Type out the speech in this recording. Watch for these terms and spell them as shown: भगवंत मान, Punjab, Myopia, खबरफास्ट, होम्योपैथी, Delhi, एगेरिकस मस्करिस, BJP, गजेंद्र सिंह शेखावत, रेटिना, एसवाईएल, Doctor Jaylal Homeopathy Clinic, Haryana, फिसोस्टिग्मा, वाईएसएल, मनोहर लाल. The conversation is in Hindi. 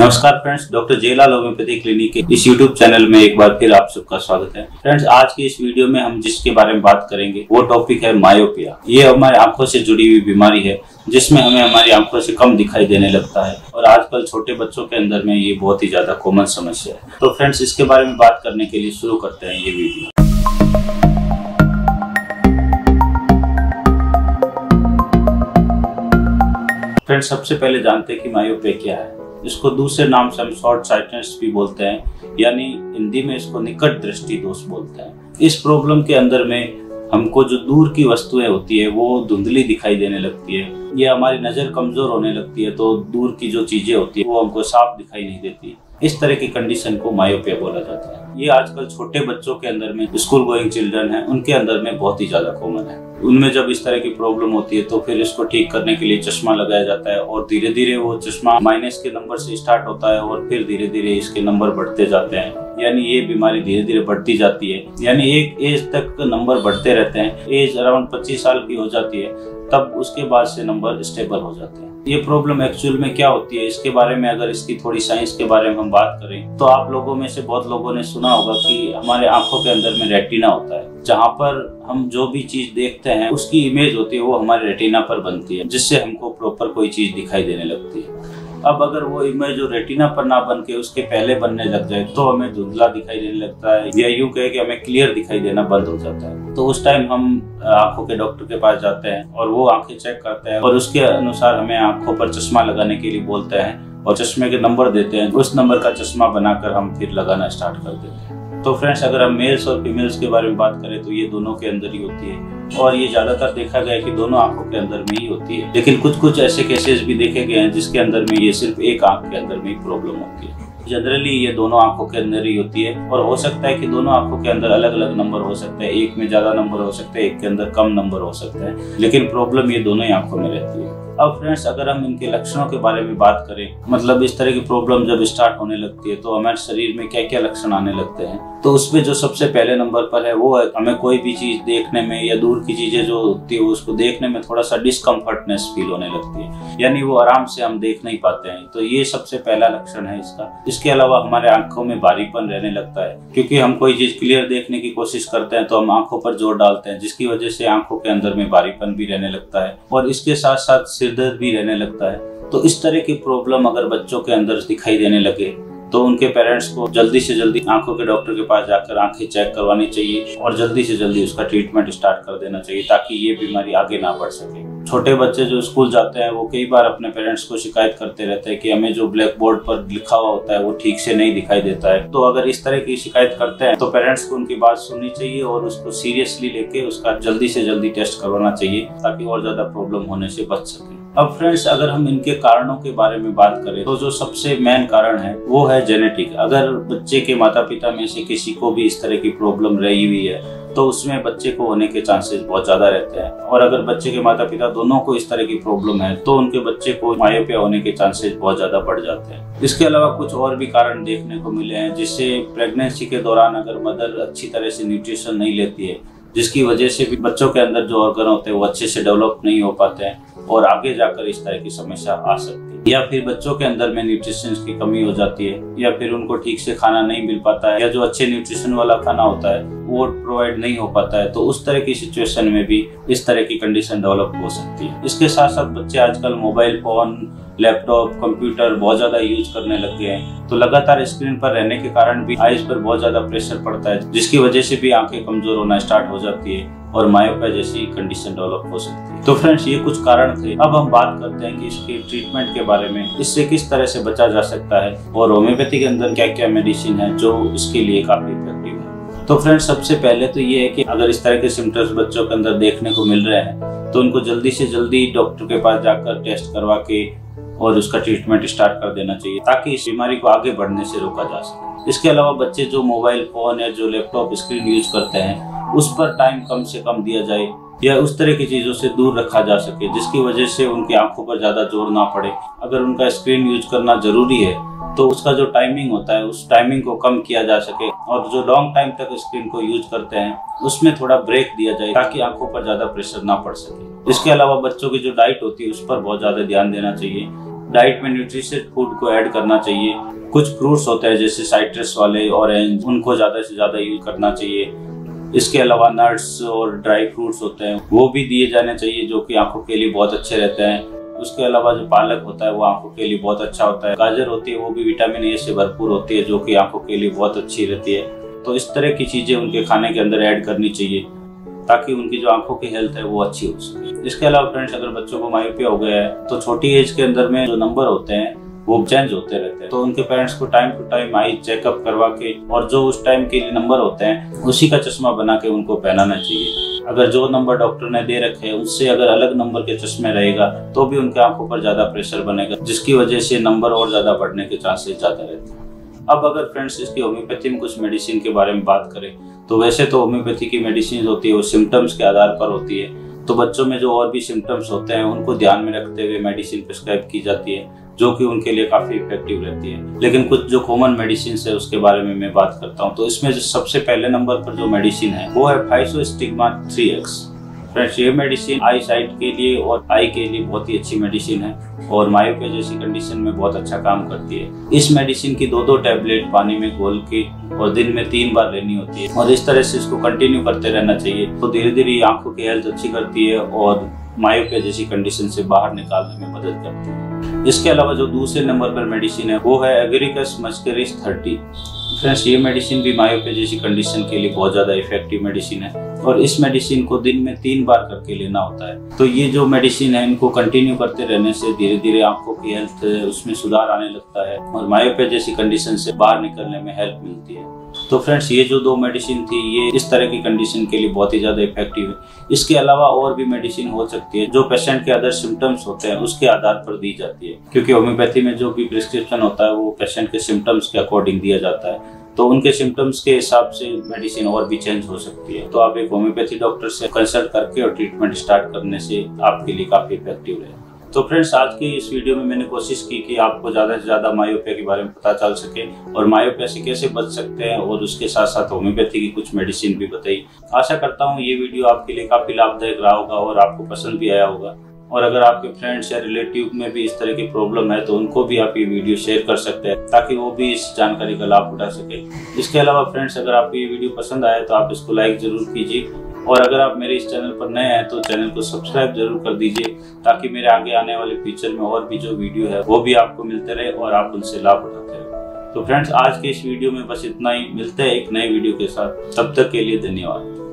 नमस्कार friends, doctor Jaylal होम्योपैथी clinic के इस यूट्यूब चैनल में एक बार फिर आप सबका स्वागत है। फ्रेंड्स, आज की इस वीडियो में हम जिसके बारे में बात करेंगे वो टॉपिक है मायोपिया। ये हमारे आंखों से जुड़ी हुई बीमारी है जिसमें हमें हमारी आंखों से कम दिखाई देने लगता है और आजकल छोटे बच्चों के अंदर में ये बहुत ही ज्यादा कॉमन समस्या है। तो फ्रेंड्स, इसके बारे में बात करने के लिए शुरू करते हैं ये वीडियो। फ्रेंड्स, सबसे पहले जानते हैं कि मायोपिया क्या है। इसको दूसरे नाम से हम शॉर्ट साइटनेस भी बोलते हैं, यानी हिंदी में इसको निकट दृष्टि दोष बोलते हैं। इस प्रॉब्लम के अंदर में हमको जो दूर की वस्तुएं होती है वो धुंधली दिखाई देने लगती है, या हमारी नज़र कमजोर होने लगती है तो दूर की जो चीजें होती है वो हमको साफ दिखाई नहीं देती। इस तरह की कंडीशन को मायोपिया बोला जाता है। ये आजकल छोटे बच्चों के अंदर में, स्कूल गोइंग चिल्ड्रन है उनके अंदर में बहुत ही ज्यादा कॉमन है। उनमें जब इस तरह की प्रॉब्लम होती है तो फिर इसको ठीक करने के लिए चश्मा लगाया जाता है और धीरे धीरे वो चश्मा माइनस के नंबर से स्टार्ट होता है और फिर धीरे धीरे इसके नंबर बढ़ते जाते हैं, यानी ये बीमारी धीरे धीरे बढ़ती जाती है। यानी एक एज तक नंबर बढ़ते रहते हैं। एज अराउंड 25 साल की हो जाती है तब उसके बाद से नंबर स्टेबल हो जाते हैं। ये प्रॉब्लम एक्चुअल में क्या होती है, इसके बारे में अगर इसकी थोड़ी साइंस के बारे में हम बात करें तो आप लोगों में से बहुत लोगों ने सुना होगा कि हमारे आंखों के अंदर में रेटिना होता है, जहाँ पर हम जो भी चीज देखते हैं उसकी इमेज होती है वो हमारे रेटिना पर बनती है, जिससे हमको प्रॉपर कोई चीज दिखाई देने लगती है। अब अगर वो इमेज जो रेटिना पर ना बन के उसके पहले बनने लग जाए तो हमें धुंधला दिखाई देने लगता है, या यूं कहे कि हमें क्लियर दिखाई देना बंद हो जाता है। तो उस टाइम हम आंखों के डॉक्टर के पास जाते हैं और वो आंखें चेक करते हैं और उसके अनुसार हमें आंखों पर चश्मा लगाने के लिए बोलते हैं और चश्मे के नंबर देते हैं। उस नंबर का चश्मा बनाकर हम फिर लगाना स्टार्ट कर देते हैं। तो फ्रेंड्स, अगर हम मेल्स और फीमेल्स के बारे में बात करें तो ये दोनों के अंदर ही होती है और ये ज्यादातर देखा गया कि दोनों आंखों के अंदर में ही होती है, लेकिन कुछ कुछ ऐसे केसेस भी देखे गए हैं जिसके अंदर में ये सिर्फ एक आंख के अंदर में प्रॉब्लम होती है। जनरली ये दोनों आंखों के अंदर ही होती है और हो सकता है कि दोनों आंखों के अंदर अलग अलग नंबर हो सकते हैं, एक में ज्यादा नंबर हो सकते हैं, एक के अंदर कम नंबर हो सकते हैं, लेकिन प्रॉब्लम ये दोनों ही आंखों में रहती है। अब फ्रेंड्स, अगर हम इनके लक्षणों के बारे में बात करें, मतलब इस तरह की प्रॉब्लम जब स्टार्ट होने लगती है तो हमारे शरीर में क्या क्या लक्षण आने लगते हैं, तो उसमें जो सबसे पहले नंबर पर है वो है हमें कोई भी चीज देखने में या दूर की चीजें जो होती है उसको देखने में थोड़ा सा डिस्कम्फर्टनेस फील होने लगती है, यानी वो आराम से हम देख नहीं पाते हैं। तो ये सबसे पहला लक्षण है इसका। इसके अलावा हमारे आंखों में भारीपन रहने लगता है, क्योंकि हम कोई चीज क्लियर देखने की कोशिश करते हैं तो हम आंखों पर जोर डालते हैं, जिसकी वजह से आंखों के अंदर में भारीपन भी रहने लगता है और इसके साथ साथ सिर दर्द भी रहने लगता है। तो इस तरह की प्रॉब्लम अगर बच्चों के अंदर दिखाई देने लगे तो उनके पेरेंट्स को जल्दी से जल्दी आंखों के डॉक्टर के पास जाकर आंखें चेक करवानी चाहिए और जल्दी से जल्दी उसका ट्रीटमेंट स्टार्ट कर देना चाहिए ताकि ये बीमारी आगे ना बढ़ सके। छोटे बच्चे जो स्कूल जाते हैं वो कई बार अपने पेरेंट्स को शिकायत करते रहते हैं कि हमें जो ब्लैक बोर्ड पर लिखा हुआ होता है वो ठीक से नहीं दिखाई देता है। तो अगर इस तरह की शिकायत करते हैं तो पेरेंट्स को उनकी बात सुननी चाहिए और उसको सीरियसली लेके उसका जल्दी से जल्दी टेस्ट करवाना चाहिए ताकि और ज्यादा प्रॉब्लम होने से बच सके। अब फ्रेंड्स, अगर हम इनके कारणों के बारे में बात करें तो जो सबसे मेन कारण है वो है जेनेटिक। अगर बच्चे के माता पिता में से किसी को भी इस तरह की प्रॉब्लम रही हुई है तो उसमें बच्चे को होने के चांसेस बहुत ज्यादा रहते हैं, और अगर बच्चे के माता पिता दोनों को इस तरह की प्रॉब्लम है तो उनके बच्चे को मायोपिया होने के चांसेस बहुत ज्यादा बढ़ जाते हैं। इसके अलावा कुछ और भी कारण देखने को मिले हैं, जिससे प्रेगनेंसी के दौरान अगर मदर अच्छी तरह से न्यूट्रिशन नहीं लेती है, जिसकी वजह से भी बच्चों के अंदर जो ऑर्गन होते हैं वो अच्छे से डेवलप नहीं हो पाते हैं और आगे जाकर इस तरह की समस्या आ सकती है, या फिर बच्चों के अंदर में न्यूट्रिशन की कमी हो जाती है, या फिर उनको ठीक से खाना नहीं मिल पाता है, या जो अच्छे न्यूट्रिशन वाला खाना होता है वो प्रोवाइड नहीं हो पाता है। तो उस तरह की सिचुएशन में भी इस तरह की कंडीशन डेवलप हो सकती है। इसके साथ साथ बच्चे आजकल मोबाइल फोन, लैपटॉप, कंप्यूटर बहुत ज़्यादा यूज करने लग गए हैं, तो लगातार स्क्रीन पर रहने के कारण भी आईज पर बहुत ज़्यादा प्रेशर पड़ता है, जिसकी वजह से भी आंखें कमजोर होना स्टार्ट हो जाती है और मायोपिया जैसी कंडीशन डेवलप हो सकती है। तो फ्रेंड्स, ये कुछ कारण थे। अब हम बात करते हैं कि इसके ट्रीटमेंट के बारे में, इससे किस तरह से बचा जा सकता है और होम्योपैथी के अंदर क्या क्या मेडिसिन है जो इसके लिए काफ़ी इफेक्टिव है। तो फ्रेंड्स, सबसे पहले तो ये है कि अगर इस तरह के सिम्टम्स बच्चों के अंदर देखने को मिल रहे हैं तो उनको जल्दी से जल्दी डॉक्टर के पास जाकर टेस्ट करवा के और उसका ट्रीटमेंट स्टार्ट कर देना चाहिए ताकि इस बीमारी को आगे बढ़ने से रोका जा सके। इसके अलावा बच्चे जो मोबाइल फोन या जो लैपटॉप स्क्रीन यूज करते हैं उस पर टाइम कम से कम दिया जाए या उस तरह की चीज़ों से दूर रखा जा सके, जिसकी वजह से उनकी आंखों पर ज़्यादा जोर ना पड़े। अगर उनका स्क्रीन यूज करना जरूरी है तो उसका जो टाइमिंग होता है उस टाइमिंग को कम किया जा सके और जो लॉन्ग टाइम तक स्क्रीन को यूज करते हैं उसमें थोड़ा ब्रेक दिया जाए ताकि आंखों पर ज़्यादा प्रेशर ना पड़ सके। इसके अलावा बच्चों की जो डाइट होती है उस पर बहुत ज़्यादा ध्यान देना चाहिए डाइट में न्यूट्रिशियस फूड को ऐड करना चाहिए। कुछ फ्रूट्स होते हैं जैसे साइट्रस वाले, ऑरेंज, उनको ज़्यादा से ज़्यादा यूज करना चाहिए। इसके अलावा नट्स और ड्राई फ्रूट्स होते हैं वो भी दिए जाने चाहिए जो कि आंखों के लिए बहुत अच्छे रहते हैं। उसके अलावा जो पालक होता है वो आंखों के लिए बहुत अच्छा होता है। गाजर होती है वो भी विटामिन ए से भरपूर होती है जो कि आंखों के लिए बहुत अच्छी रहती है। तो इस तरह की चीज़ें उनके खाने के अंदर ऐड करनी चाहिए ताकि उनकी जो आंखों की हेल्थ है वो अच्छी हो सके। इसके अलावा फ्रेंड्स, अगर बच्चों को मायोपिया हो गया है तो छोटी एज के अंदर में जो नंबर होते हैं वो चेंज होते रहते हैं, तो उनके पेरेंट्स को time to time eye checkup करवा के और जो उस टाइम के नंबर होते हैं उसी का चश्मा बना के उनको पहनाना चाहिए। अगर जो नंबर डॉक्टर ने दे रखे हैं उससे अगर अलग नंबर के चश्मे रहेगा तो भी उनके आंखों पर ज़्यादा प्रेशर बनेगा जिसकी वजह से नंबर और ज़्यादा बढ़ने के चांसेस ज़्यादा रहते हैं। अब अगर फ्रेंड्स इसकी होम्योपैथी में कुछ मेडिसिन के बारे में बात करें तो वैसे तो होम्योपैथी की मेडिसिन होती है वो सिम्टम्स के आधार पर होती है, तो बच्चों में जो और भी सिम्टम्स होते हैं उनको ध्यान में रखते हुए मेडिसिन प्रिस्क्राइब की जाती है जो कि उनके लिए काफ़ी इफेक्टिव रहती है। लेकिन कुछ जो कॉमन मेडिसिन है उसके बारे में मैं बात करता हूँ। तो इसमें जो सबसे पहले नंबर पर जो मेडिसिन है वो है फिसोस्टिग्मा 3X। फ्रेंड्स, ये मेडिसिन आई साइट के लिए और आई के लिए बहुत ही अच्छी मेडिसिन है और मायोपिया जैसी कंडीशन में बहुत अच्छा काम करती है। इस मेडिसिन की 2-2 टैबलेट पानी में घोल के और दिन में 3 बार लेनी होती है और इस तरह से इसको कंटिन्यू करते रहना चाहिए। तो धीरे धीरे आंखों की हेल्थ अच्छी करती है और मायोपिया जैसी कंडीशन से बाहर निकालने में मदद करती है। इसके अलावा जो दूसरे नंबर पर मेडिसिन है वो है एगेरिकस मस्करिस 30। फ्रेंड्स, ये मेडिसिन भी मायोपिया जैसी कंडीशन के लिए बहुत ज़्यादा इफेक्टिव मेडिसिन है और इस मेडिसिन को दिन में 3 बार करके लेना होता है। तो ये जो मेडिसिन है इनको कंटिन्यू करते रहने से धीरे धीरे आंखों की हेल्थ उसमें सुधार आने लगता है और मायोपिया जैसी कंडीशन से बाहर निकलने में हेल्प मिलती है। तो फ्रेंड्स, ये जो 2 मेडिसिन थी ये इस तरह की कंडीशन के लिए बहुत ही ज़्यादा इफेक्टिव है। इसके अलावा और भी मेडिसिन हो सकती है जो पेशेंट के अदर सिम्टम्स होते हैं उसके आधार पर दी जाती है, क्योंकि होम्योपैथी में जो भी प्रिस्क्रिप्शन होता है वो पेशेंट के सिम्टम्स के अकॉर्डिंग दिया जाता है, तो उनके सिम्टम्स के हिसाब से मेडिसिन और भी चेंज हो सकती है। तो आप एक होम्योपैथी डॉक्टर से कंसल्ट करके और ट्रीटमेंट स्टार्ट करने से आपके लिए काफ़ी इफेक्टिव है। तो फ्रेंड्स, आज की इस वीडियो में मैंने कोशिश की कि आपको ज़्यादा से ज़्यादा मायोपिया के बारे में पता चल सके और मायोपिया से कैसे बच सकते हैं और उसके साथ साथ होम्योपैथी की कुछ मेडिसिन भी बताई। आशा करता हूँ ये वीडियो आपके लिए काफ़ी लाभदायक रहा होगा और आपको पसंद भी आया होगा। और अगर आपके फ्रेंड्स या रिलेटिव में भी इस तरह की प्रॉब्लम है तो उनको भी आप ये वीडियो शेयर कर सकते हैं ताकि वो भी इस जानकारी का लाभ उठा सके। इसके अलावा फ्रेंड्स, अगर आपको ये वीडियो पसंद आए तो आप इसको लाइक ज़रूर कीजिए और अगर आप मेरे इस चैनल पर नए हैं तो चैनल को सब्सक्राइब जरूर कर दीजिए ताकि मेरे आगे आने वाले फ्यूचर में और भी जो वीडियो है वो भी आपको मिलते रहे और आप उनसे लाभ उठाते रहे। तो फ्रेंड्स, आज के इस वीडियो में बस इतना ही। मिलते हैं एक नए वीडियो के साथ, तब तक के लिए धन्यवाद।